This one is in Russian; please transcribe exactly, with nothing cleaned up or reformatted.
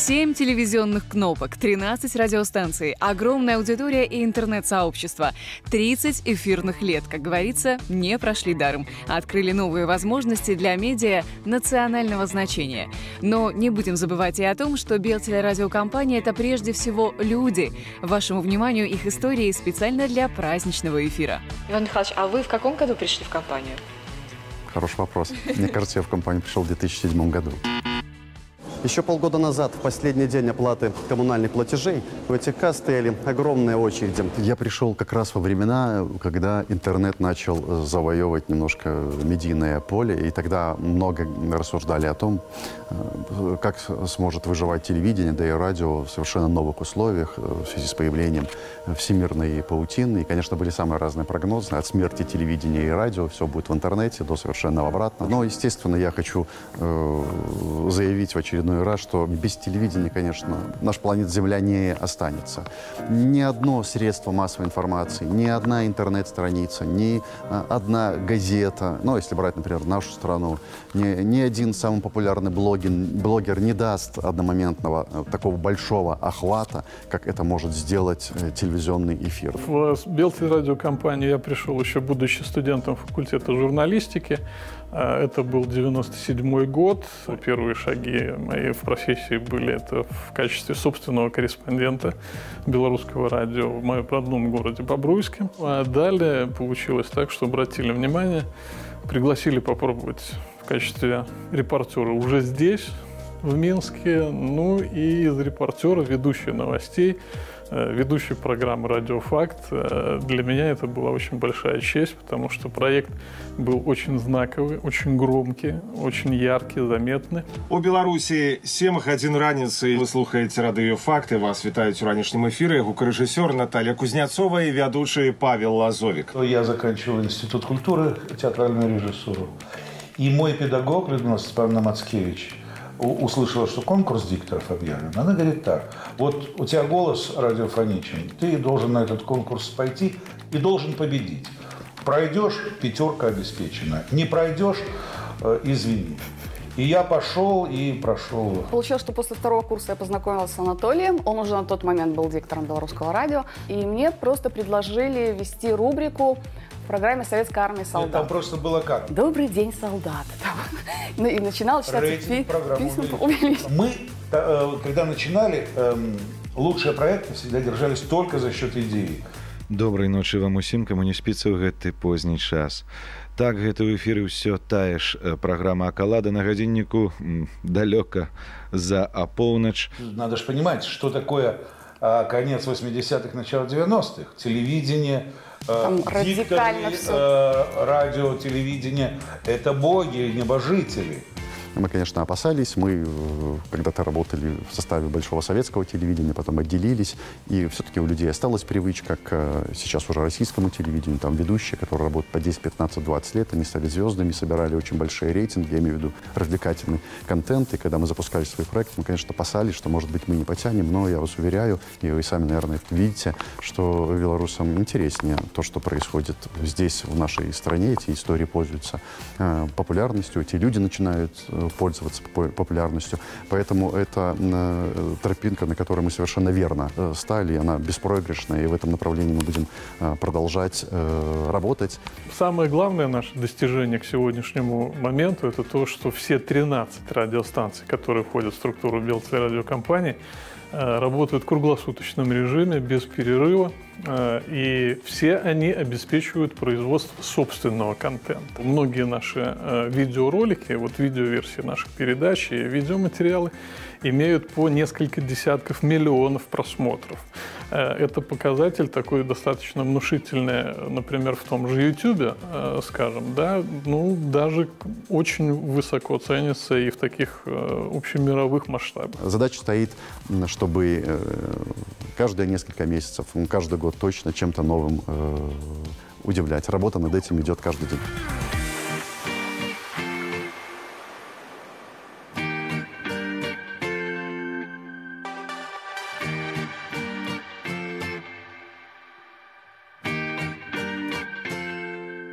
семь телевизионных кнопок, тринадцать радиостанций, огромная аудитория и интернет-сообщество. тридцать эфирных лет, как говорится, не прошли даром. Открыли новые возможности для медиа национального значения. Но не будем забывать и о том, что Белтелерадиокомпания – это прежде всего люди. Вашему вниманию их истории специально для праздничного эфира. Иван Михайлович, а вы в каком году пришли в компанию? Хороший вопрос. Мне кажется, я в компанию пришел в две тысячи седьмом году. Еще полгода назад, в последний день оплаты коммунальных платежей, у этих касс стояли огромные очереди. Я пришел как раз во времена, когда интернет начал завоевывать немножко медийное поле, и тогда много рассуждали о том, как сможет выживать телевидение, да и радио в совершенно новых условиях в связи с появлением всемирной паутины. И, конечно, были самые разные прогнозы. От смерти телевидения и радио все будет в интернете до совершенно обратно. Но, естественно, я хочу э, заявить в очередной раз, что без телевидения, конечно, наш планет Земля не останется. Ни одно средство массовой информации, ни одна интернет-страница, ни одна газета, ну, если брать, например, нашу страну, ни, ни один самый популярный блогер, блогер не даст одномоментного такого большого охвата, как это может сделать телевизионный эфир. В Белтелерадиокомпанию я пришел еще будучи студентом факультета журналистики. Это был девяносто седьмой год. Первые шаги мои в профессии были это в качестве собственного корреспондента белорусского радио в моем родном городе Бобруйске. А далее получилось так, что обратили внимание, пригласили попробовать в качестве репортера уже здесь, в Минске. Ну и из репортера, ведущий новостей, ведущий программы «Радиофакт». Для меня это была очень большая честь, потому что проект был очень знаковый, очень громкий, очень яркий, заметный. У Беларуси семь гадзін раніцы. Вы слушаете «Радиофакт», и вас витают в ранешнем эфире звукорежиссер Наталья Кузнецова и ведущий Павел Лазовик. Я заканчивал Институт культуры и театральную режиссуру. И мой педагог, Людмила Степановна Мацкевич, услышала, что конкурс дикторов объявлен. Она говорит так: вот у тебя голос радиофоничен, ты должен на этот конкурс пойти и должен победить. Пройдешь — пятерка обеспечена. Не пройдешь — э, извини. И я пошел и прошел. Получилось, что после второго курса я познакомилась с Анатолием. Он уже на тот момент был диктором белорусского радио. И мне просто предложили вести рубрику в программе «Советская армия солдат». Там просто было как? «Добрый день, солдат». Ну и начинал читать письма. Мы, когда начинали, лучшие проекты всегда держались только за счет идеи. Доброй ночи вам усім, кому не спится в гэты поздний час. Так, гэта ў эфіры ўсё тая ж программа «Акалада» на гадзінніку далеко за апоўнач. Надо же понимать, что такое конец восьмидесятых, начало девяностых. Телевидение, там радикально все. Радио, телевидение – это боги, небожители. Мы, конечно, опасались. Мы когда-то работали в составе большого советского телевидения, потом отделились. И все-таки у людей осталась привычка к сейчас уже российскому телевидению. Там ведущие, которые работают по десять, пятнадцать, двадцать лет, они стали звездами, собирали очень большие рейтинги, я имею в виду развлекательный контент. И когда мы запускали свой проект, мы, конечно, опасались, что, может быть, мы не потянем. Но я вас уверяю, и вы сами, наверное, видите, что белорусам интереснее то, что происходит здесь, в нашей стране. Эти истории пользуются популярностью, эти люди начинают пользоваться популярностью. Поэтому это тропинка, на которой мы совершенно верно стали, она беспроигрышная, и в этом направлении мы будем продолжать работать. Самое главное наше достижение к сегодняшнему моменту – это то, что все тринадцать радиостанций, которые входят в структуру Белтелерадиокомпании, работают в круглосуточном режиме, без перерыва, и все они обеспечивают производство собственного контента. Многие наши видеоролики, вот видеоверсии наших передач и видеоматериалы имеют по несколько десятков миллионов просмотров. Это показатель такой достаточно внушительный, например, в том же Ютубе, скажем, да, ну, даже очень высоко ценится и в таких общемировых масштабах. Задача стоит, чтобы каждые несколько месяцев, каждый год точно чем-то новым удивлять. Работа над этим идет каждый день.